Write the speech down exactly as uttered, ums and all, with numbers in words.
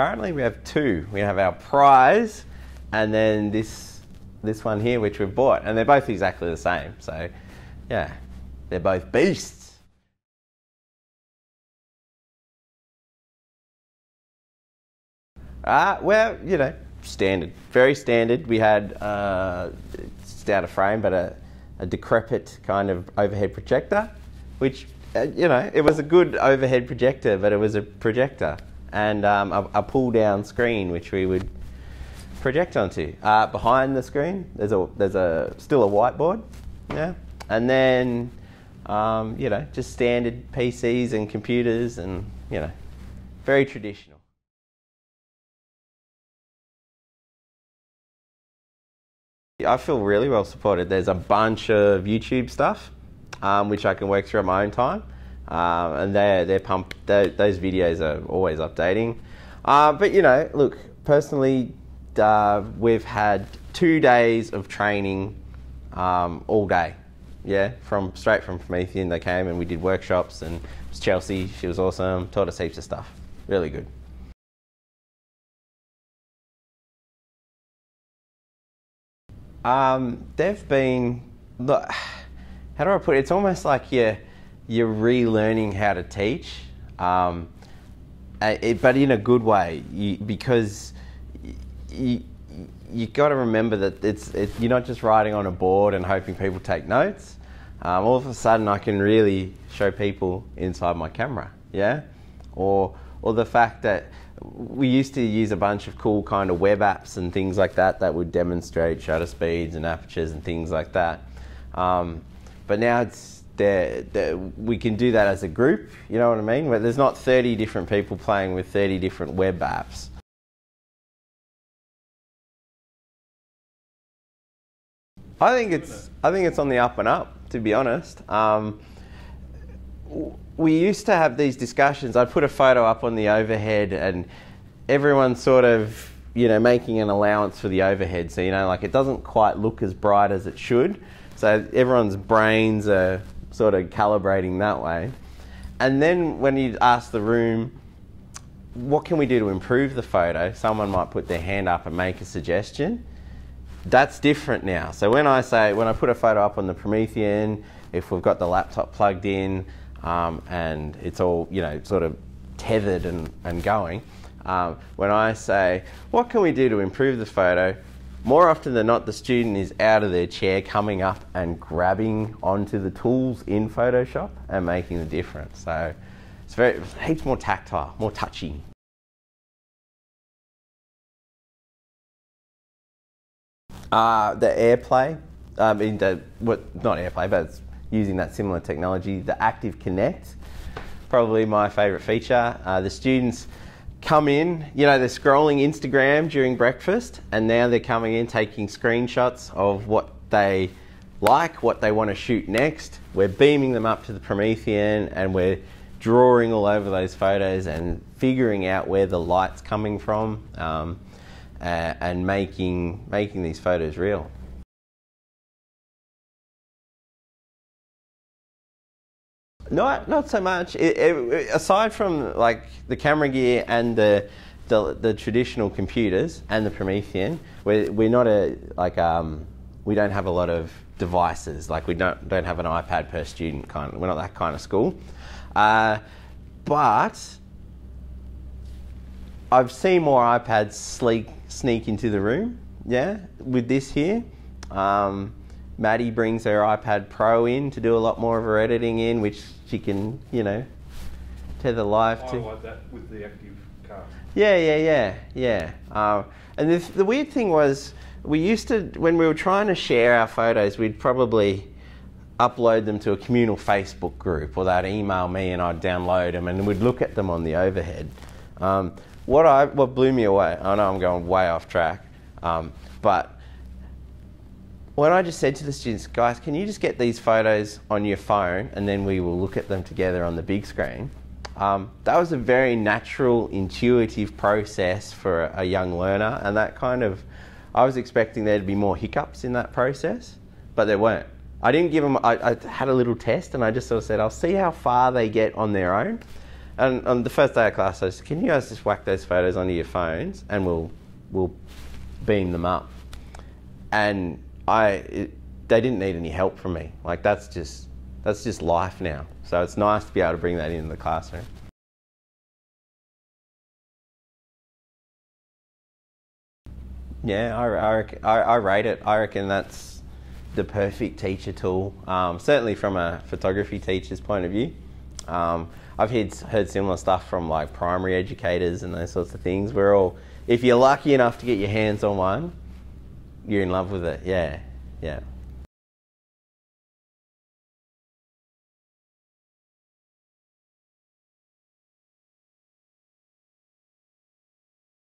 currently we have two. We have our prize and then this this one here, which we've bought, and they're both exactly the same. So yeah, they're both beasts. Ah, uh, well, you know, standard, very standard. We had, uh, it's out of frame, but a, a decrepit kind of overhead projector, which, uh, you know, it was a good overhead projector, but it was a projector, and um, a, a pull-down screen, which we would project onto. Uh, behind the screen, there's a there's a still a whiteboard, yeah, and then, um, you know, just standard P Cs and computers, and you know, very traditional. I feel really well supported. There's a bunch of YouTube stuff, um, which I can work through at my own time, um, and they're they're pumped. They're, those videos are always updating. Uh, but you know, look, personally, uh, we've had two days of training, um, all day. Yeah, from straight from Promethean they came and we did workshops, and it was Chelsea. She was awesome. Taught us heaps of stuff. Really good. Um, they've been, look, how do I put it? It's almost like you're, you're relearning how to teach, um, it, but in a good way, you, because you, you got to remember that it's, it, you're not just writing on a board and hoping people take notes. Um, all of a sudden I can really show people inside my camera, yeah? Or, or the fact that we used to use a bunch of cool kind of web apps and things like that that would demonstrate shutter speeds and apertures and things like that. Um, but now it's there, there, we can do that as a group, you know what I mean? Where there's not thirty different people playing with thirty different web apps. I think it's, I think it's on the up and up, to be honest. Um, We used to have these discussions. I'd put a photo up on the overhead and everyone's sort of, you know, making an allowance for the overhead. So, you know, like it doesn't quite look as bright as it should. So everyone's brains are sort of calibrating that way. And then when you ask the room, what can we do to improve the photo? Someone might put their hand up and make a suggestion. That's different now. So when I say, when I put a photo up on the Promethean, if we've got the laptop plugged in, Um, and it's all, you know, sort of tethered and, and going. Um, when I say, what can we do to improve the photo? More often than not, the student is out of their chair coming up and grabbing onto the tools in Photoshop and making the difference. So it's very, heaps more tactile, more touchy. Uh, the AirPlay, I mean, the, what, not AirPlay, but it's using that similar technology, the Active Connect, probably my favorite feature. Uh, the students come in, you know, they're scrolling Instagram during breakfast, and now they're coming in taking screenshots of what they like, what they want to shoot next. We're beaming them up to the Promethean and we're drawing all over those photos and figuring out where the light's coming from, um, uh, and making, making these photos real. Not, not so much. It, it, aside from like the camera gear and the, the the traditional computers and the Promethean, we're we're not a like um we don't have a lot of devices. Like we don't don't have an iPad per student kind. Of, we're not that kind of school. Uh, but I've seen more iPads sneak sneak into the room. Yeah, with this here. Um, Maddie brings her iPad Pro in to do a lot more of her editing in, which she can, you know, tether live to. I like that with the active card. Yeah, yeah, yeah, yeah. Um, and the, the weird thing was, we used to, when we were trying to share our photos, we'd probably upload them to a communal Facebook group, or they'd email me and I'd download them and we'd look at them on the overhead. Um, what, I, what blew me away, I know I'm going way off track, um, but when I just said to the students, guys, can you just get these photos on your phone and then we will look at them together on the big screen? Um, that was a very natural, intuitive process for a young learner, and that kind of, I was expecting there to be more hiccups in that process, but there weren't. I didn't give them, I, I had a little test and I just sort of said, I'll see how far they get on their own. And on the first day of class, I said, can you guys just whack those photos onto your phones and we'll, we'll beam them up? And I, it, they didn't need any help from me. Like, that's just, that's just life now. So it's nice to be able to bring that into the classroom. Yeah, I, I, I rate it. I reckon that's the perfect teacher tool, um, certainly from a photography teacher's point of view. Um, I've heard, heard similar stuff from like primary educators and those sorts of things. We're all, if you're lucky enough to get your hands on one, you're in love with it. Yeah, yeah.